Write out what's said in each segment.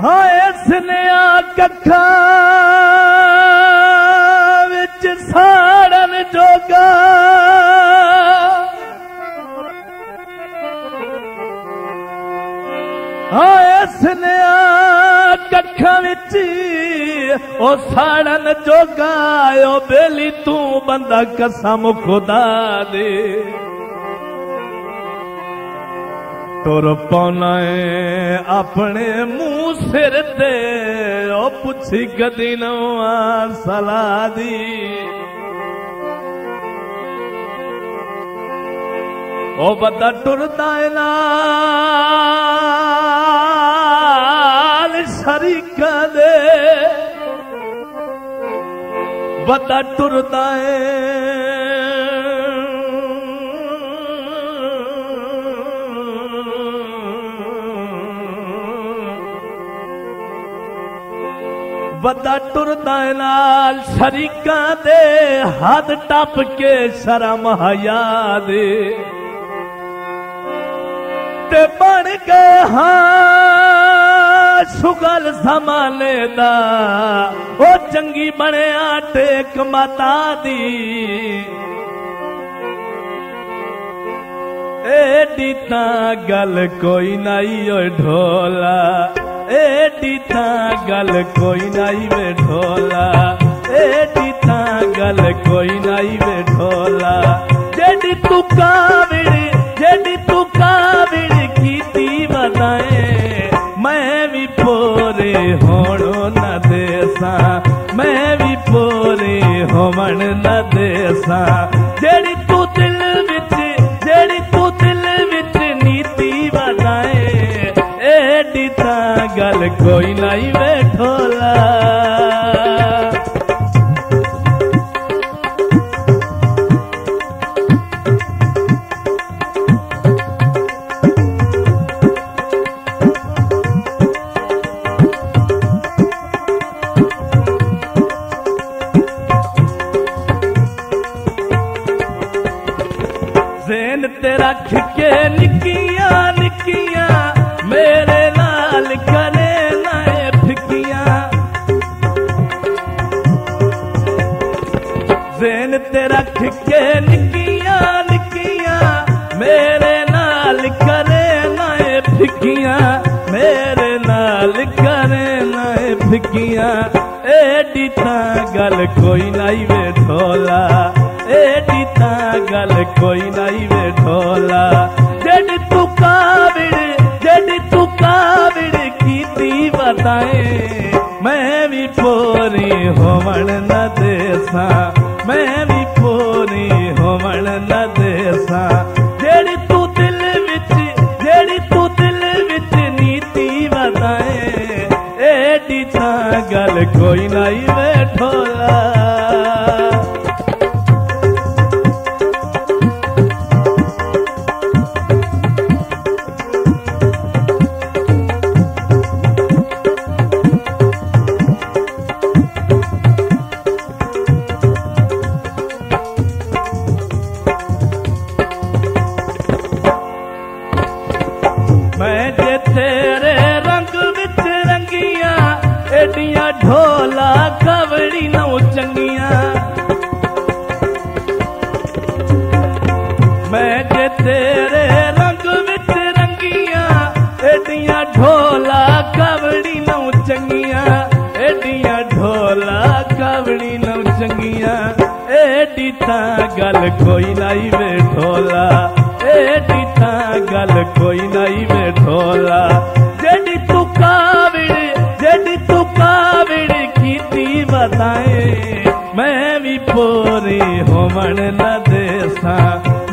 इसने कखा विच साड़न जोगा इसने कखा विच ओ साड़न जोगा ओ बेली तू बंदा कसम खुदा दे तुर पौना अपने मुंह सिर ते ओ पुछी कदी नवा सलाह दी ओ बंदा टुरदा है नाल शरीका दे बंदा टुरदा है बदा टुरदा नाल शरीका दे हद टप के शर्म हया दे ते बन गए हां शुगल समाने दा ओ चंगी बने आटे कमाता दी एडी तां गल कोई नहीं ओ ढोला एडी तां गल कोई नहीं वे ढोला एडी तां गल कोई नहीं वे ढोला जेडी तू काविड़ कीती बताए मैं भी पोरे होणो न देसा मैं भी पोरे होवण न देसा जेडी तू दिल विच नीति बताए एडी तां गल कोई नहीं वे ढोला ज़हन ते रख के निकिया निकिया मेरे नाल करे नए फिकिया ज़हन ते रख के निकिया निकिया मेरे नाल करे नए फिकिया मेरे नाल करे नए फिकिया एडी तां गल कोई नहीं वे ढोला एडी तां गल कोई नहीं वे ढोला जेडी तू काविड़ मैं भी पोरी होवण न देसा मैं भी पोरी होवण न देसा जेड़ी तू दिल विच नीति बताए एडी तां गल कोई नहीं वे ढोला तेरे रंग विच रंगिया एडिया ढोला कवड़ी नौ चंगिया मैं जे तेरे रंग विच रंगिया एडिया ढोला कवड़ी नौ चंगिया एडिया ढोला कवड़ी नौ चंगिया एडी तां गल कोई नहीं वे ढोला एडी तां गल कोई नहीं वे ढोला जेडी तू काविड़ कीती बताए मैं भी पोरी होवण न देसा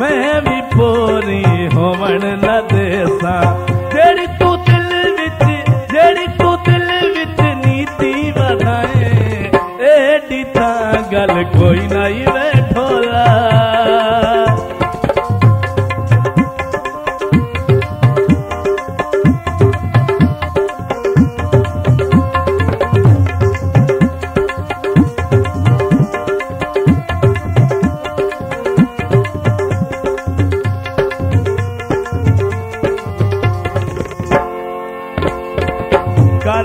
मैं भी पोरी होवण न देसा जेडी तू दिल विच नीति बताए एडी तां गल कोई नहीं वे ढोला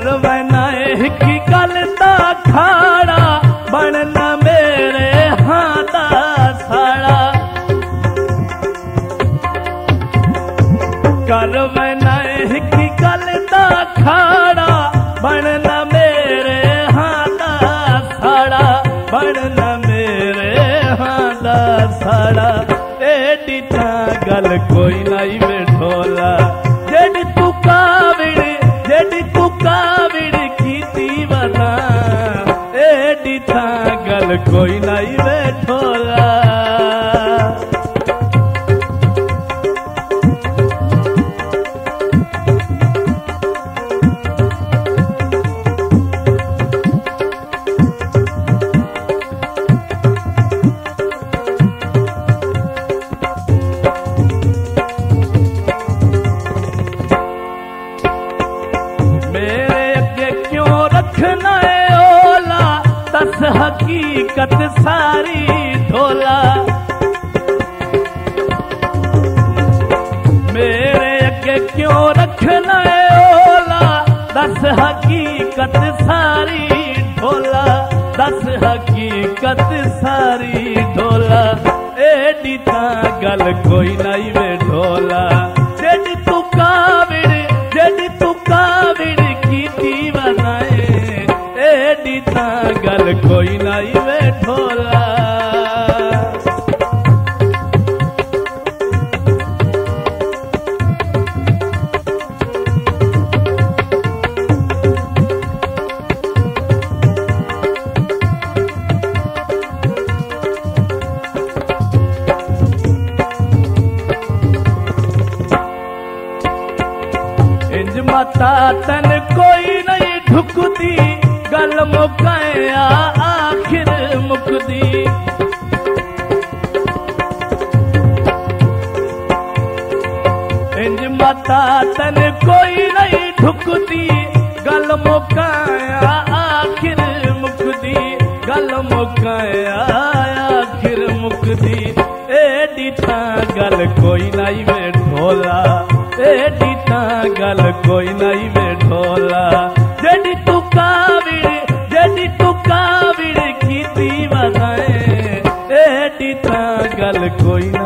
मोर बनाए की गलता खाड़ा बनना मेरे हाथा साड़ा कर बनाए की गलता खाड़ा बनना मेरे हाथा साड़ा बनना मेरे हाथा साड़ा। एडी तैं गल कोई नहीं बैठोला जेडी तू कावड़ी जेडी तू कावड़ी कीती वना। एडी तैं गल कोई नहीं बैठोला हकीकत सारी ढोला मेरे अगे क्यों रखना है ओला दस हकीकत सारी ढोला दस हकीकत सारी ढोला। एडी तैं गल कोई नहीं वे ढोला जेडी तू कावड़ कीती बनाए। एडी तैं गल कोई नहीं वे ढोला। इंज माता तन कोई नहीं ढुकती गल मुकाया आखिर मुकदी इंज माता तन कोई नहीं ढुकती गल मुकाया आखिर मुकदी गल मुकाया आखिर मुकदी। एडी तैं गल कोई नहीं वे ढोला एडी तैं गल कोई नहीं वे ढोला जेडी तू कावड़ कीती वनाए। एडी तैं गल कोई ना।